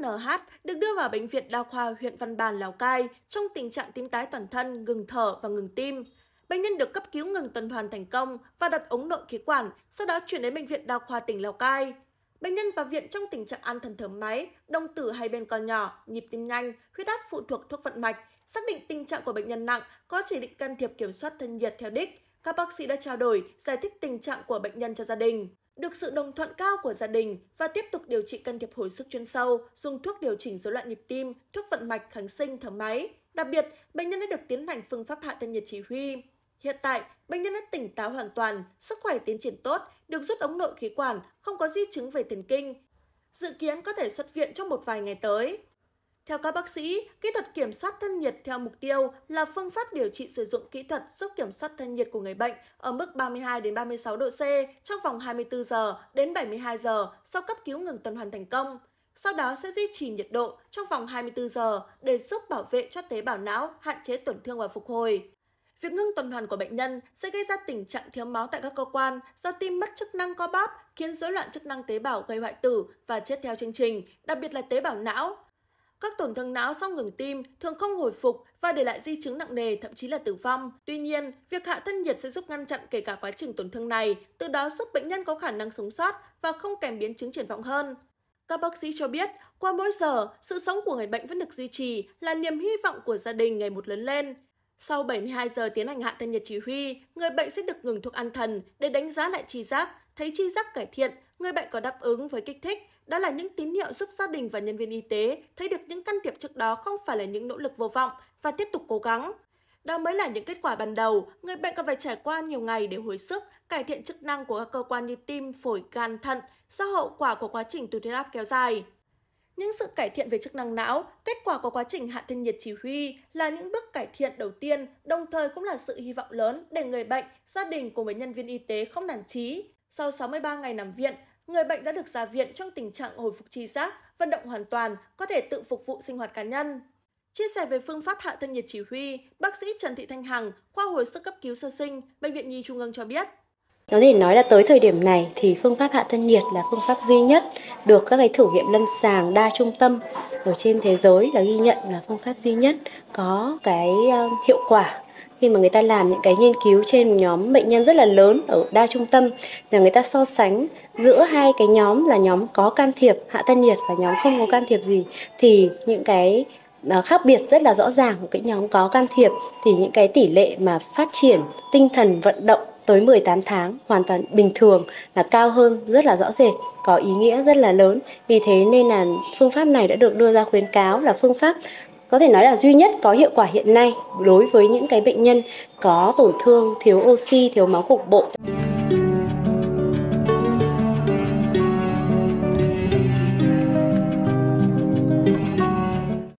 NH được đưa vào Bệnh viện Đa khoa huyện Văn Bàn, Lào Cai trong tình trạng tím tái toàn thân, ngừng thở và ngừng tim. Bệnh nhân được cấp cứu ngừng tuần hoàn thành công và đặt ống nội khí quản, sau đó chuyển đến Bệnh viện Đa khoa tỉnh Lào Cai. Bệnh nhân vào viện trong tình trạng an thần thở máy, đồng tử hai bên còn nhỏ, nhịp tim nhanh, huyết áp phụ thuộc thuốc vận mạch. Xác định tình trạng của bệnh nhân nặng, có chỉ định can thiệp kiểm soát thân nhiệt theo đích. Các bác sĩ đã trao đổi, giải thích tình trạng của bệnh nhân cho gia đình. Được sự đồng thuận cao của gia đình và tiếp tục điều trị can thiệp hồi sức chuyên sâu, dùng thuốc điều chỉnh rối loạn nhịp tim, thuốc vận mạch, kháng sinh, thở máy. Đặc biệt, bệnh nhân đã được tiến hành phương pháp hạ thân nhiệt chỉ huy. Hiện tại, bệnh nhân đã tỉnh táo hoàn toàn, sức khỏe tiến triển tốt, được rút ống nội khí quản, không có di chứng về thần kinh. Dự kiến có thể xuất viện trong một vài ngày tới. Theo các bác sĩ, kỹ thuật kiểm soát thân nhiệt theo mục tiêu là phương pháp điều trị sử dụng kỹ thuật giúp kiểm soát thân nhiệt của người bệnh ở mức 32 đến 36 độ C trong vòng 24 giờ đến 72 giờ sau cấp cứu ngừng tuần hoàn thành công. Sau đó sẽ duy trì nhiệt độ trong vòng 24 giờ để giúp bảo vệ cho tế bào não, hạn chế tổn thương và phục hồi. Việc ngưng tuần hoàn của bệnh nhân sẽ gây ra tình trạng thiếu máu tại các cơ quan do tim mất chức năng co bóp, khiến rối loạn chức năng tế bào gây hoại tử và chết theo chương trình, đặc biệt là tế bào não. Các tổn thương não sau ngừng tim thường không hồi phục và để lại di chứng nặng nề, thậm chí là tử vong. Tuy nhiên, việc hạ thân nhiệt sẽ giúp ngăn chặn kể cả quá trình tổn thương này, từ đó giúp bệnh nhân có khả năng sống sót và không kèm biến chứng triển vọng hơn. Các bác sĩ cho biết, qua mỗi giờ, sự sống của người bệnh vẫn được duy trì là niềm hy vọng của gia đình ngày một lớn lên. Sau 72 giờ tiến hành hạ thân nhiệt chỉ huy, người bệnh sẽ được ngừng thuốc an thần để đánh giá lại tri giác. Thấy tri giác cải thiện, người bệnh có đáp ứng với kích thích. Đó là những tín hiệu giúp gia đình và nhân viên y tế thấy được những can thiệp trước đó không phải là những nỗ lực vô vọng và tiếp tục cố gắng. Đó mới là những kết quả ban đầu, người bệnh còn phải trải qua nhiều ngày để hồi sức, cải thiện chức năng của các cơ quan như tim, phổi, gan, thận do hậu quả của quá trình tụt huyết áp kéo dài. Những sự cải thiện về chức năng não, kết quả của quá trình hạ thân nhiệt chỉ huy là những bước cải thiện đầu tiên, đồng thời cũng là sự hy vọng lớn để người bệnh, gia đình cùng với nhân viên y tế không nản chí. Sau 63 ngày nằm viện, người bệnh đã được ra viện trong tình trạng hồi phục tri giác, vận động hoàn toàn, có thể tự phục vụ sinh hoạt cá nhân. Chia sẻ về phương pháp hạ thân nhiệt chỉ huy, bác sĩ Trần Thị Thanh Hằng, khoa hồi sức cấp cứu sơ sinh, Bệnh viện Nhi Trung ương cho biết. Có thể nói là tới thời điểm này thì phương pháp hạ thân nhiệt là phương pháp duy nhất được các cái thử nghiệm lâm sàng đa trung tâm ở trên thế giới là ghi nhận là phương pháp duy nhất có cái hiệu quả. Khi mà người ta làm những cái nghiên cứu trên nhóm bệnh nhân rất là lớn ở đa trung tâm là người ta so sánh giữa hai cái nhóm là nhóm có can thiệp hạ thân nhiệt và nhóm không có can thiệp gì thì những cái khác biệt rất là rõ ràng. Của cái nhóm có can thiệp thì những cái tỷ lệ mà phát triển tinh thần vận động tới 18 tháng hoàn toàn bình thường là cao hơn rất là rõ rệt, có ý nghĩa rất là lớn. Vì thế nên là phương pháp này đã được đưa ra khuyến cáo là phương pháp có thể nói là duy nhất có hiệu quả hiện nay đối với những cái bệnh nhân có tổn thương, thiếu oxy, thiếu máu cục bộ.